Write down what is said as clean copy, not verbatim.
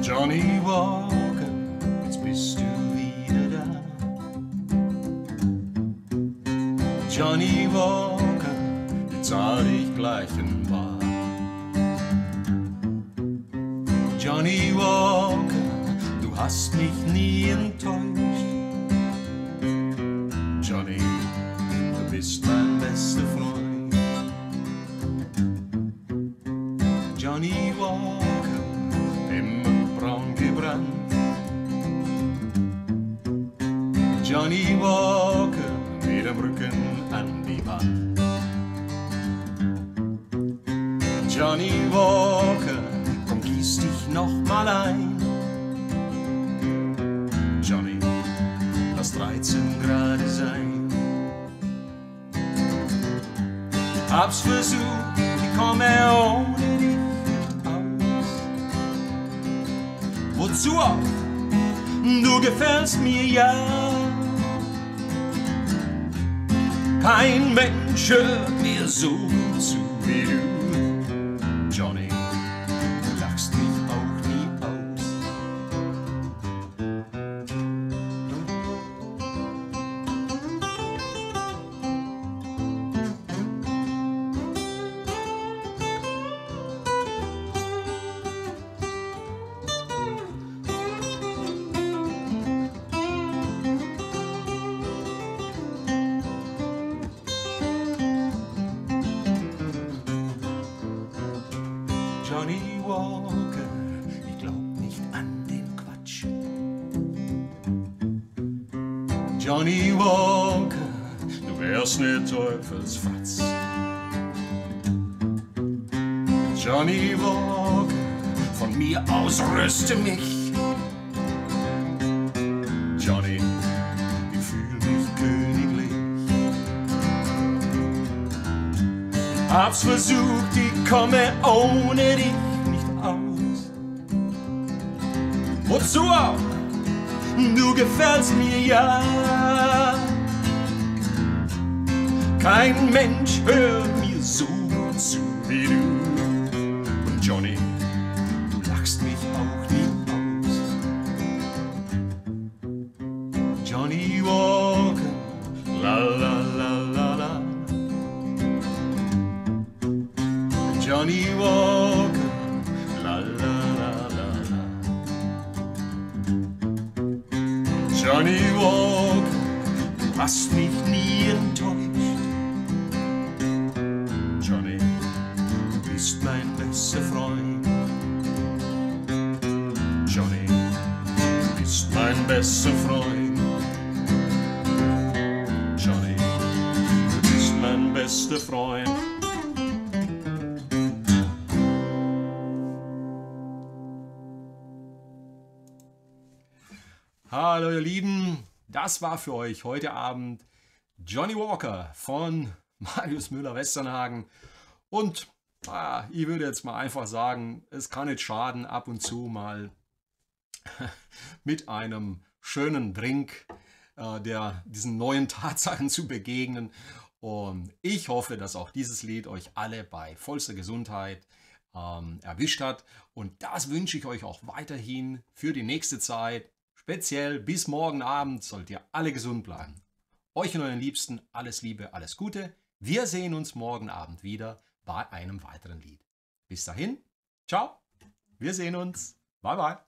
Johnny Walker, jetzt bist du wieder da. Johnny Walker, jetzt zahl dich gleich in Bar. Johnny Walker, du hast mich nie enttäuscht. Johnny, du bist mein bester Freund. Johnny Walker, immer braun gebrannt. Johnny Walker, mit dem Rücken an die Wand. Johnny Walker, komm, gieß dich noch mal ein. Johnny, lass 13 Grad sein. Hab's versucht, ich komme ohne dich. Wozu auch? Du gefällst mir ja. Kein Mensch hört mir so zu wie du. Johnny, du lachst mich auch nie Johnny Walker, ich glaub nicht an den Quatsch. Johnny Walker, du wärst ne Teufelsfratz. Johnny Walker, von mir aus rüste mich. Johnny, ich fühl mich königlich. Hab's versucht, ich komme ohne dich nicht aus. Wozu auch? Du gefällst mir ja. Kein Mensch hört mir so zu wie du. Und Johnny, du lachst mich auch nie aus. Johnny Walker, la la la la la. Johnny Walker, la la la la la. Johnny Walker, du hast mich nie enttäuscht. Johnny, du bist mein bester Freund. Johnny, du bist mein bester Freund. Johnny, du bist mein bester Freund. Hallo ihr Lieben, das war für euch heute Abend Johnny Walker von Marius Müller-Westernhagen. Und ich würde jetzt mal einfach sagen, es kann nicht schaden, ab und zu mal mit einem schönen Drink diesen neuen Tatsachen zu begegnen. Und ich hoffe, dass auch dieses Lied euch alle bei vollster Gesundheit erwischt hat. Und das wünsche ich euch auch weiterhin für die nächste Zeit. Speziell bis morgen Abend sollt ihr alle gesund bleiben. Euch und euren Liebsten alles Liebe, alles Gute. Wir sehen uns morgen Abend wieder bei einem weiteren Lied. Bis dahin, ciao, wir sehen uns, bye bye.